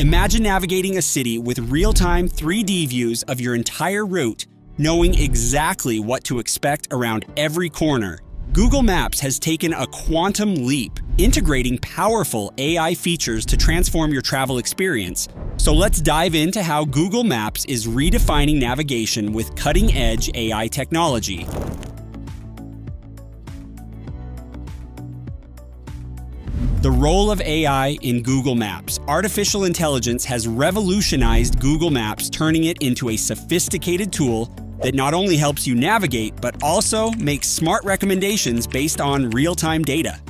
Imagine navigating a city with real-time 3D views of your entire route, knowing exactly what to expect around every corner. Google Maps has taken a quantum leap, integrating powerful AI features to transform your travel experience. So let's dive into how Google Maps is redefining navigation with cutting-edge AI technology. The role of AI in Google Maps. Artificial intelligence has revolutionized Google Maps, turning it into a sophisticated tool that not only helps you navigate, but also makes smart recommendations based on real-time data.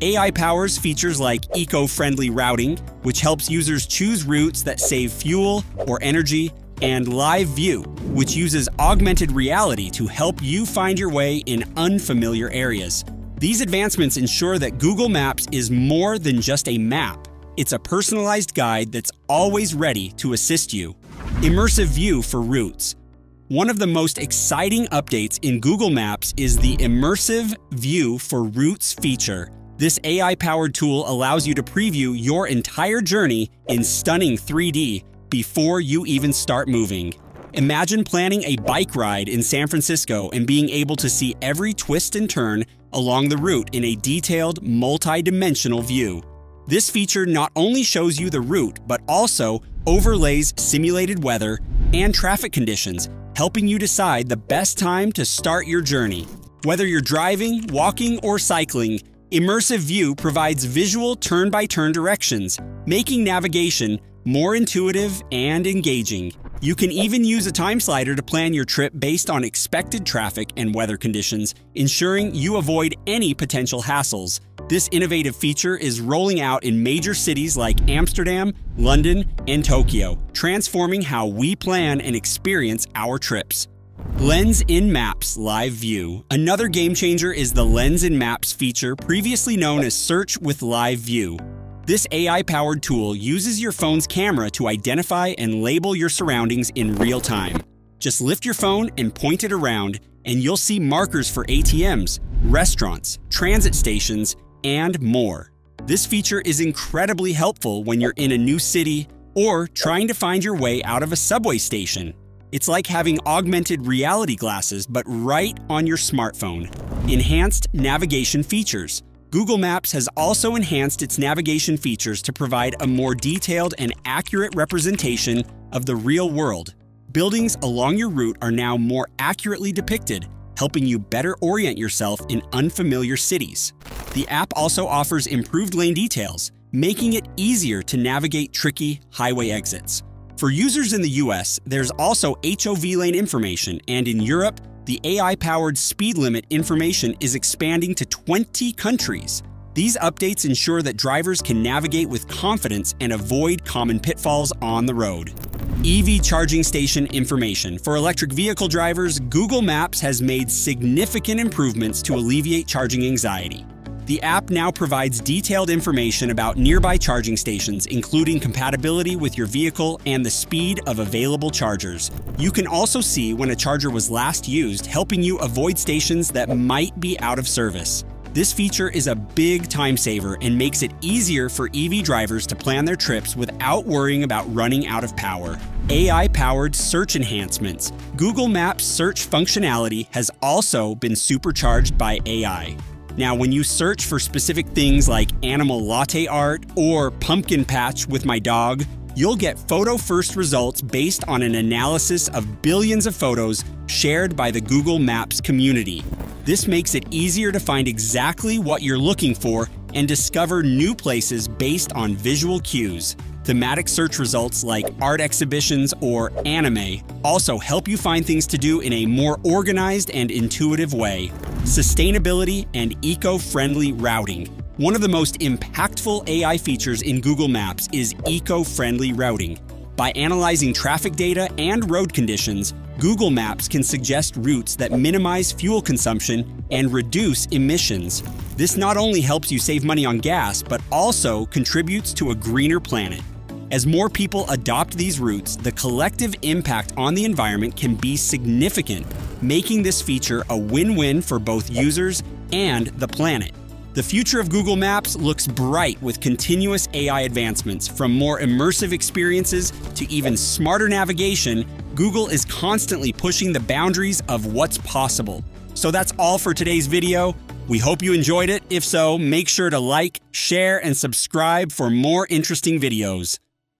AI powers features like eco-friendly routing, which helps users choose routes that save fuel or energy, and Live View, which uses augmented reality to help you find your way in unfamiliar areas. These advancements ensure that Google Maps is more than just a map. It's a personalized guide that's always ready to assist you. Immersive View for Routes. One of the most exciting updates in Google Maps is the Immersive View for Routes feature. This AI-powered tool allows you to preview your entire journey in stunning 3D before you even start moving. Imagine planning a bike ride in San Francisco and being able to see every twist and turn along the route in a detailed, multi-dimensional view. This feature not only shows you the route, but also overlays simulated weather and traffic conditions, helping you decide the best time to start your journey. Whether you're driving, walking, or cycling, Immersive View provides visual turn-by-turn directions, making navigation more intuitive and engaging. You can even use a time slider to plan your trip based on expected traffic and weather conditions, ensuring you avoid any potential hassles. This innovative feature is rolling out in major cities like Amsterdam, London, and Tokyo, transforming how we plan and experience our trips. Lens in Maps Live View. Another game changer is the Lens in Maps feature, previously known as Search with Live View. This AI-powered tool uses your phone's camera to identify and label your surroundings in real time. Just lift your phone and point it around, and you'll see markers for ATMs, restaurants, transit stations, and more. This feature is incredibly helpful when you're in a new city or trying to find your way out of a subway station. It's like having augmented reality glasses, but right on your smartphone. Enhanced navigation features. Google Maps has also enhanced its navigation features to provide a more detailed and accurate representation of the real world. Buildings along your route are now more accurately depicted, helping you better orient yourself in unfamiliar cities. The app also offers improved lane details, making it easier to navigate tricky highway exits. For users in the US, there's also HOV lane information, and in Europe, the AI-powered speed limit information is expanding to 20 countries. These updates ensure that drivers can navigate with confidence and avoid common pitfalls on the road. EV charging station information. For electric vehicle drivers, Google Maps has made significant improvements to alleviate charging anxiety. The app now provides detailed information about nearby charging stations, including compatibility with your vehicle and the speed of available chargers. You can also see when a charger was last used, helping you avoid stations that might be out of service. This feature is a big time saver and makes it easier for EV drivers to plan their trips without worrying about running out of power. AI-powered search enhancements. Google Maps search functionality has also been supercharged by AI. Now, when you search for specific things like animal latte art or pumpkin patch with my dog, you'll get photo-first results based on an analysis of billions of photos shared by the Google Maps community. This makes it easier to find exactly what you're looking for and discover new places based on visual cues. Thematic search results like art exhibitions or anime also help you find things to do in a more organized and intuitive way. Sustainability and eco-friendly routing. One of the most impactful AI features in Google Maps is eco-friendly routing. By analyzing traffic data and road conditions, Google Maps can suggest routes that minimize fuel consumption and reduce emissions. This not only helps you save money on gas, but also contributes to a greener planet. As more people adopt these routes, the collective impact on the environment can be significant, making this feature a win-win for both users and the planet. The future of Google Maps looks bright with continuous AI advancements. From more immersive experiences to even smarter navigation, Google is constantly pushing the boundaries of what's possible. So that's all for today's video. We hope you enjoyed it. If so, make sure to like, share, and subscribe for more interesting videos.